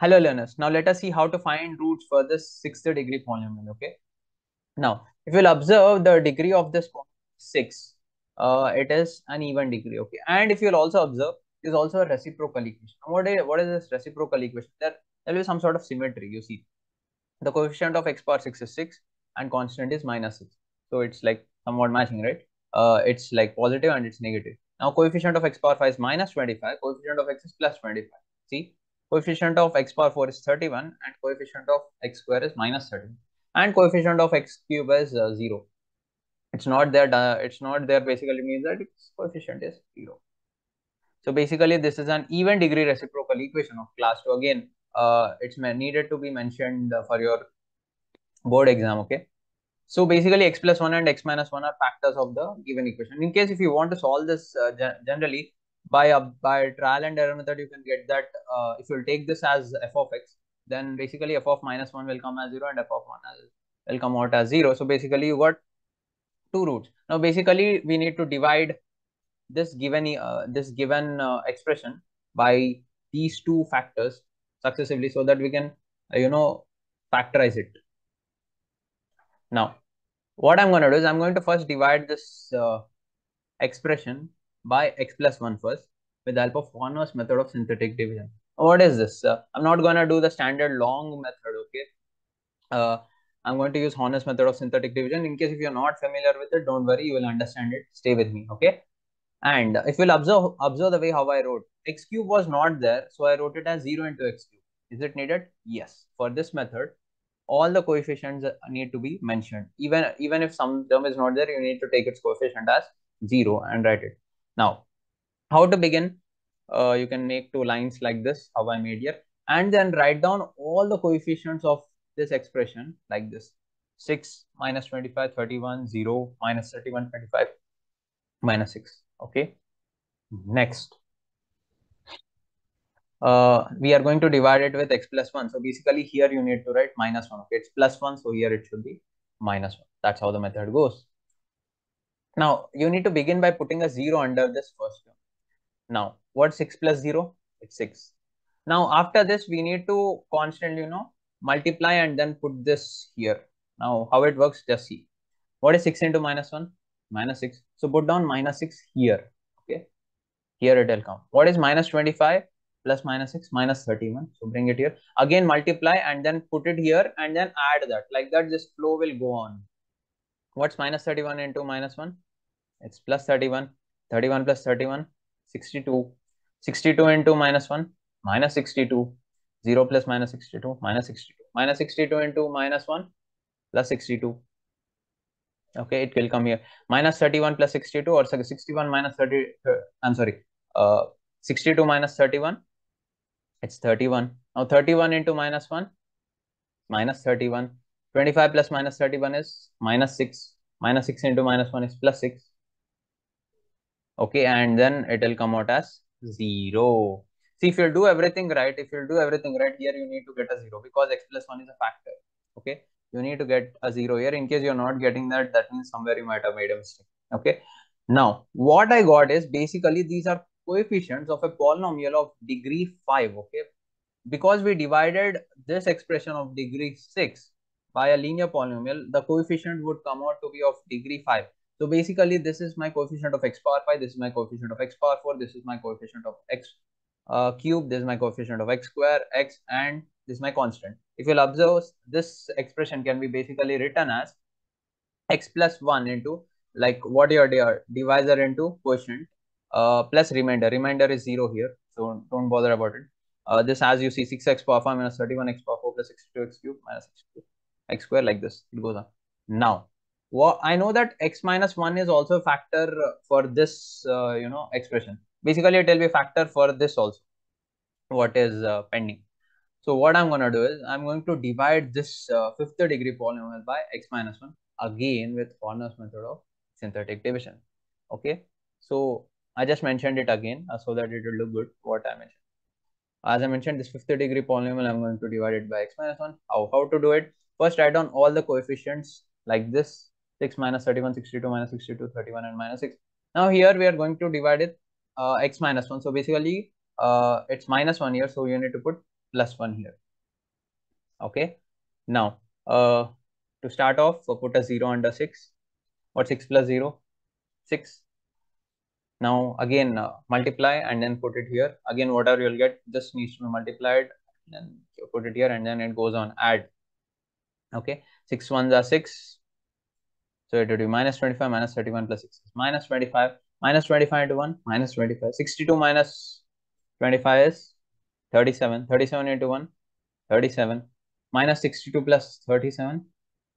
Hello learners, now let us see how to find roots for this sixth degree polynomial. Okay, now if you'll observe, the degree of this six, it is an even degree. Okay, and if you'll also observe, is also a reciprocal equation. What is this reciprocal equation? There will be some sort of symmetry. You see, the coefficient of x power 6 is 6 and constant is -6, so it's like somewhat matching, right? It's like positive and it's negative. Now coefficient of x power 5 is -25, coefficient of x is +25. See, coefficient of x power 4 is 31 and coefficient of x square is -13 and coefficient of x cube is 0. It's not there. Basically means that its coefficient is 0. So basically this is an even degree reciprocal equation of class 2. Again, it's needed to be mentioned for your board exam. Okay, so basically x plus 1 and x minus 1 are factors of the given equation. In case if you want to solve this generally by trial and error method, you can get that if you take this as f of x, then basically f of -1 will come as 0 and f of 1 will come out as 0. So basically you got two roots. Now basically we need to divide this given expression by these two factors successively, so that we can factorize it. Now what I'm going to do is I'm going to first divide this expression by x plus 1 first with the help of Horner's method of synthetic division. What is this? I'm not going to do the standard long method. Okay, I'm going to use Horner's method of synthetic division. In case if you're not familiar with it, don't worry, you will understand it. Stay with me. Okay, and if you'll observe the way how I wrote, x cube was not there, so I wrote it as 0 into x cube. Is it needed? Yes. For this method, all the coefficients need to be mentioned. Even if some term is not there, you need to take its coefficient as 0 and write it. Now, how to begin? You can make two lines like this, how I made here, and then write down all the coefficients of this expression like this. 6, -25, 31, 0, -31, 25, -6. Okay, next we are going to divide it with x plus 1. So basically here you need to write -1. Okay, it's +1, so here it should be -1. That's how the method goes. Now you need to begin by putting a 0 under this first term. Now what's 6 plus 0? It's 6. Now after this we need to constantly multiply and then put this here. Now how it works, just see. What is 6 into -1? -6. So put down -6 here. Okay, here it will come. What is -25 plus -6? -31. So bring it here, again multiply and then put it here and then add that. Like that this flow will go on. What's -31 into -1? It's +31. 31 plus 31, 62. 62 into -1, -62. 0 plus -62, -62. -62 into -1 plus 62. Okay, it will come here. -31 plus 62, or 61 minus 30. I'm sorry. 62 minus 31. It's 31. Now 31 into -1, -31. 25 plus -31 is -6. -6 into -1 is +6. Okay, and then it will come out as 0. See, if you do everything right, here you need to get a 0 because x plus 1 is a factor. Okay, you need to get a 0 here. In case you're not getting that, that means somewhere you might have made a mistake. Okay. Now, what I got is basically these are coefficients of a polynomial of degree 5. Okay. Because we divided this expression of degree 6 by a linear polynomial, the coefficient would come out to be of degree 5. So basically, this is my coefficient of x power 5. This is my coefficient of x power 4. This is my coefficient of x cube. This is my coefficient of x square, x, and this is my constant. If you'll observe, this expression can be basically written as x plus 1 into, like what your divisor into quotient, plus remainder. Remainder is 0 here, so don't bother about it. This, as you see, 6x power 5 minus 31 x power 4 plus 62x cube minus x square, like this. It goes on. Now, I know that x minus 1 is also a factor for this, expression. Basically, it will be a factor for this also, what is pending. So what I'm going to do is I'm going to divide this fifth degree polynomial by x minus 1 again with Horner's method of synthetic division. Okay, so I just mentioned it again so that it will look good what I mentioned. As I mentioned, this fifth degree polynomial, I'm going to divide it by x minus 1. How to do it? First, write down all the coefficients like this. 6 minus 31, 62 minus 62, 31 and -6. Now here we are going to divide it x minus 1. So basically it's -1 here. So you need to put plus 1 here. Okay. Now, to start off, put a 0 under 6. What 6 plus 0? 6. Now, again, multiply and then put it here. Again, whatever you'll get just needs to be multiplied. And then you put it here and then it goes on. Add. Okay. 6 ones are 6. So it will be minus 25, minus 31 plus 6 is minus 25. Minus 25 into 1, minus 25. 62 minus 25 is 37. 37 into 1, 37. Minus 62 plus 37,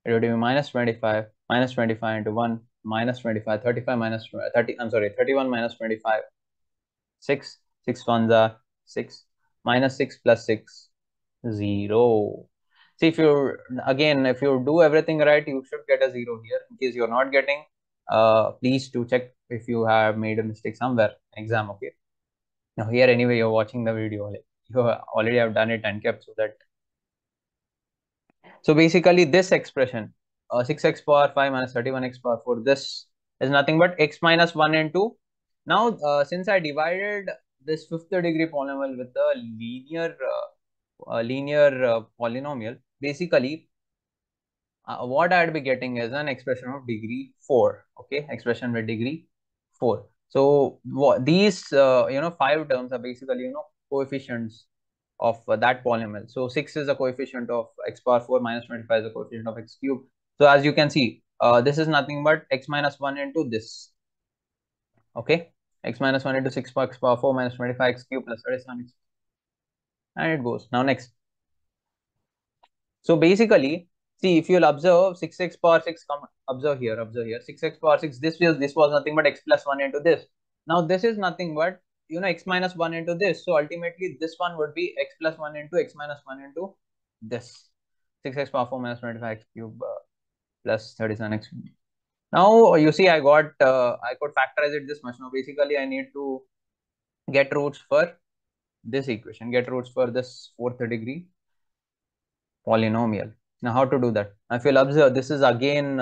it would be minus 25. Minus 25 into 1, minus 25. 35 minus 30, I'm sorry, 31 minus 25. 6, 6 ones are 6. Minus 6 plus 6, 0. See, if you, again, if you do everything right, you should get a 0 here. In case you're not getting, please do check if you have made a mistake somewhere in exam, okay? Now here anyway, you're watching the video, like you already have done it and kept so that. So basically this expression, 6x power 5 minus 31x power 4, this is nothing but x minus 1 and 2. Now, since I divided this 5th degree polynomial with the linear polynomial, basically what I'd be getting is an expression of degree 4. Okay, expression with degree 4. So these you know, 5 terms are basically, you know, coefficients of that polynomial. So 6 is a coefficient of x power 4, minus 25 is a coefficient of x cubed. So as you can see, this is nothing but x minus 1 into this. Okay, x minus 1 into 6 x power 4 minus 25 x cubed plus 37 x, and it goes. Now next. So basically, see, if you'll observe 6x power 6, come observe here, 6x power 6, this was nothing but x plus 1 into this. Now, this is nothing but, you know, x minus 1 into this. So, ultimately, this one would be x plus 1 into x minus 1 into this. 6x power 4 minus 25x cube plus 37x. Now, you see, I got, I could factorize it this much. Now, basically, I need to get roots for this equation, get roots for this 4th degree polynomial. Now, how to do that? If you'll observe, this is again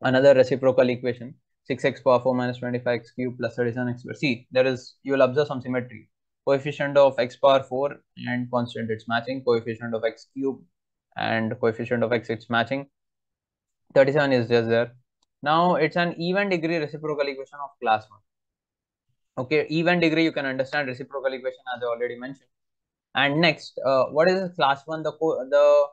another reciprocal equation. 6x power 4 minus 25x cubed plus 37x. See, there is, you'll observe some symmetry. Coefficient of x power 4 and constant, it's matching. Coefficient of x cubed and coefficient of x, it's matching. 37 is just there. Now, it's an even degree reciprocal equation of class 1. Okay, even degree, you can understand reciprocal equation as I already mentioned. And next, what is class 1? The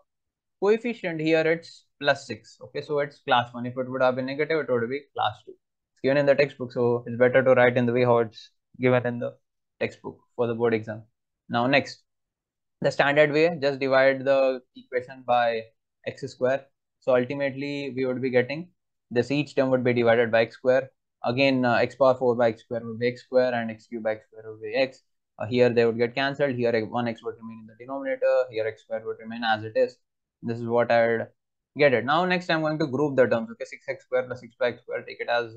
coefficient here, it's plus 6. Okay, so it's class 1. If it would have been negative, it would be class 2. It's given in the textbook, so it's better to write in the way how it's given in the textbook for the board exam. Now, next, the standard way, just divide the equation by x square. So ultimately, we would be getting this, each term would be divided by x square. Again, x power 4 by x square would be x square, and x cube by x square would be x. Here they would get cancelled. Here, 1x would remain in the denominator. Here, x square would remain as it is. This is what I'd get it. Now, next I'm going to group the terms. Okay, 6x square plus 6x square. Take it as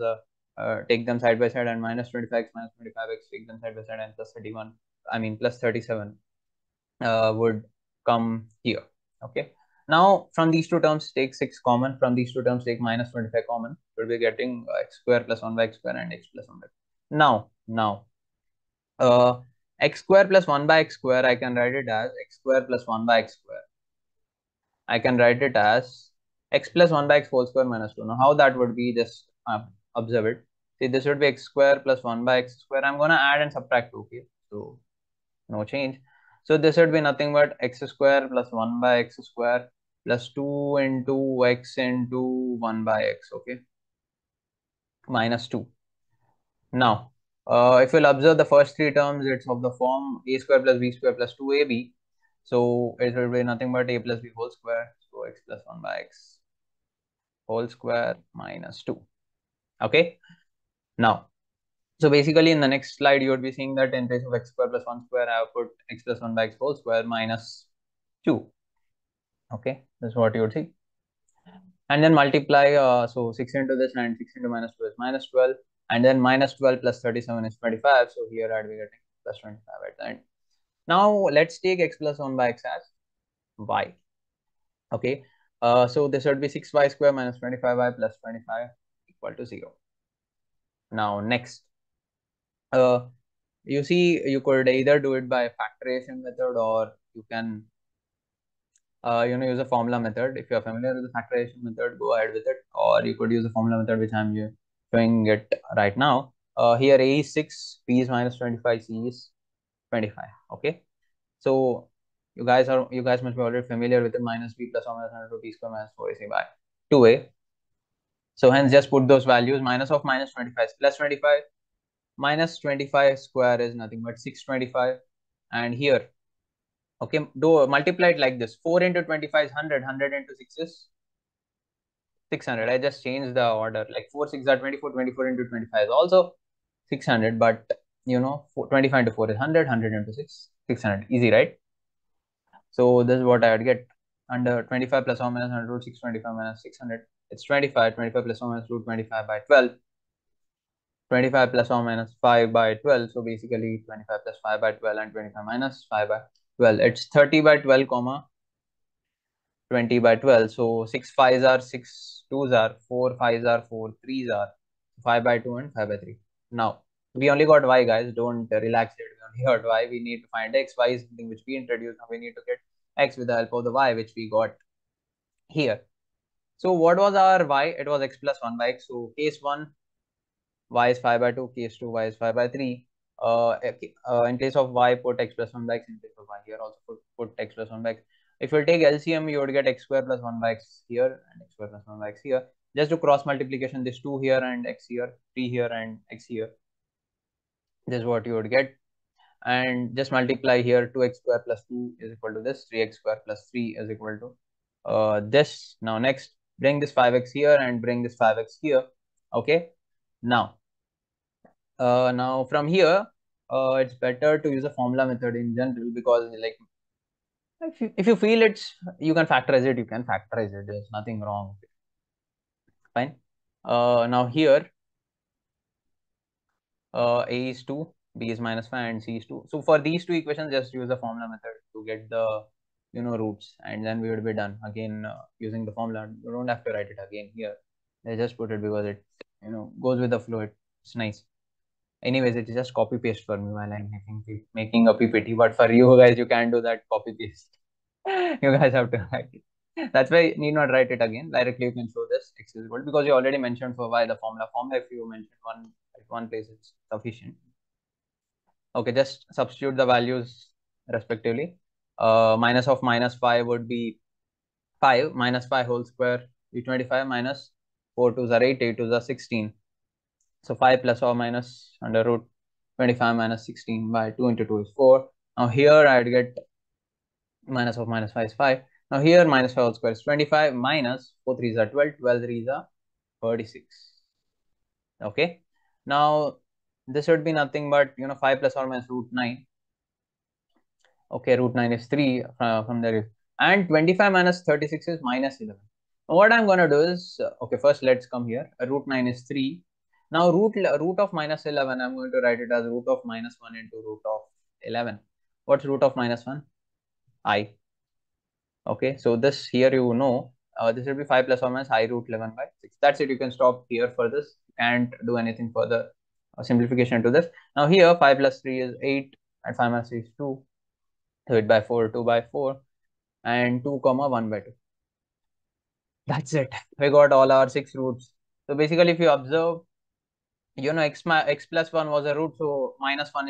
take them side by side, and minus 25x minus 25x. Take them side by side, and plus 31. I mean plus 37 would come here. Okay. Now from these two terms take 6 common. From these two terms take minus 25 common. We'll be getting x square plus 1 by x square and x plus 1 by. Now x square plus 1 by x square. I can write it as x square plus 1 by x square. I can write it as x plus 1 by x whole square minus 2. Now, how that would be, just observe it. See, this would be x square plus 1 by x square. I'm going to add and subtract 2, okay? So, no change. So, this would be nothing but x square plus 1 by x square plus 2 into x into 1 by x, okay? Minus 2. Now, if you'll observe the first three terms, it's of the form a square plus b square plus 2ab. So, it will be nothing but a plus b whole square. So, x plus 1 by x whole square minus 2. Okay. Now, so basically in the next slide, you would be seeing that in place of x square plus 1 square, I have put x plus 1 by x whole square minus 2. Okay. That's what you would see. And then multiply. So, 6 into this and 6 into minus 2 is minus 12. And then minus 12 plus 37 is 25. So, here I'd be getting plus 25 at the end. Now, let's take x plus 1 by x as y, okay? So, this would be 6y square minus 25y plus 25 equal to 0. Now, next, you see, you could either do it by factorization method or you can use a formula method. If you are familiar with the factorization method, go ahead with it, or you could use the formula method which I am showing it right now. Here A is 6, P is minus 25, C is 25. Okay, so you guys must be already familiar with the minus B plus or minus 100 to P square minus 4AC by 2A. So hence just put those values. Minus of minus 25 is plus 25. Minus 25 square is nothing but 625. And here, okay, do multiply it like this. 4 into 25 is 100. 100 into 6 is 600. I just changed the order. Like 4, 6 are 24. 24 into 25 is also 600. But, you know, 25 into 4 is 100. 100 into 6, 600. Easy, right? So this is what I would get. Under 25 plus or minus 100 root 625 minus 600. It's 25. 25 plus or minus root 25 by 12. 25 plus or minus 5 by 12. So basically 25 plus 5 by 12 and 25 minus 5 by 12. It's 30 by 12 comma 20 by 12. So 6 5s are 6 2s are 4 5s are 4 3s are 5 by 2 and 5 by 3. Now we only got y, guys. Don't relax it. We only got y. We need to find x. Y is something which we introduced. Now we need to get x with the help of the y which we got here. So what was our y? It was x plus 1 by x. So case 1, y is 5 by 2, case 2, y is 5 by 3. In case of y, put x plus 1 by x. In case of y, here also put x plus 1 by x. If you take LCM, you would get x square plus 1 by x here and x square plus 1 by x here. Just do cross multiplication, this 2 here and x here, 3 here and x here. This is what you would get. And just multiply here, 2x square plus 2 is equal to this, 3x square plus 3 is equal to this. Now next, bring this 5x here and bring this 5x here. Okay. Now, from here, it's better to use a formula method in general, because like if you feel it's, you can factorize it, there's nothing wrong with it. Fine. Now here, A is 2, B is minus 5 and C is 2. So for these two equations, just use the formula method to get the, roots, and then we would be done. Again, using the formula, you don't have to write it again here. I just put it because it, goes with the flow. It's nice. Anyways, it is just copy paste for me while I'm making a PPT. But for you guys, you can't do that copy paste. You guys have to write it. That's why you need not write it again. Directly you can show this x is equal, because you already mentioned for y the formula. If you mention one at one place, it's sufficient. Okay, just substitute the values respectively. Minus of minus 5 would be 5 minus 5 whole square. Be 25 minus 4 2s are 8, 8 2s are 16. So 5 plus or minus under root 25 minus 16 by 2 into 2 is 4. Now here I'd get minus of minus 5 is 5. Now here minus 5 whole square is 25 minus 4 3s are 12, 12 3s are 36. Okay. Now this would be nothing but 5 plus or minus root 9. Okay, root 9 is 3 from there. And 25 minus 36 is minus 11. What I'm going to do is, okay, first let's come here. Root 9 is 3. Now root of minus 11, I'm going to write it as root of minus 1 into root of 11. What's root of minus 1? I. Okay, so this here this will be 5 plus or minus I root 11 by 6. That's it. You can stop here for this. You can't do anything further simplification to this. Now here 5 plus 3 is 8 and 5 minus 3 is 2. So 8 by 4, 2 by 4 and 2 comma 1 by 2. That's it. We got all our 6 roots. So basically, if you observe, x plus 1 was a root. So minus 1,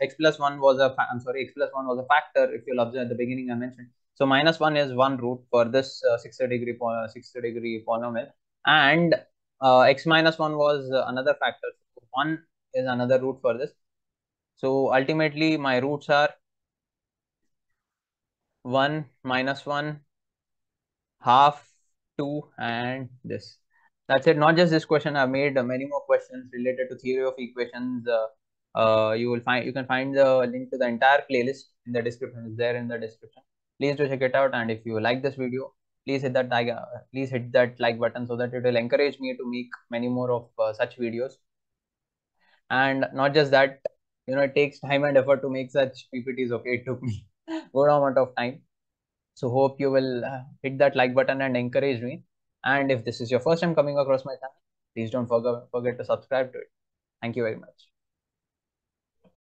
x plus 1 was a, x plus 1 was a factor. If you'll observe at the beginning, I mentioned. So minus 1 is 1 root for this 60 degree polynomial. And x minus 1 was another factor. So 1 is another root for this. So ultimately, my roots are 1 minus 1, half, 2 and this. That's it. Not just this question. I've made many more questions related to theory of equations. You can find the link to the entire playlist in the description. It's there in the description. Please do check it out. And if you like this video, please hit that like. Please hit that like button so that it will encourage me to make many more of such videos. And not just that, it takes time and effort to make such PPTs. Okay, it took me a good amount of time. So hope you will hit that like button and encourage me. And if this is your first time coming across my channel, please don't forget to subscribe to it. Thank you very much.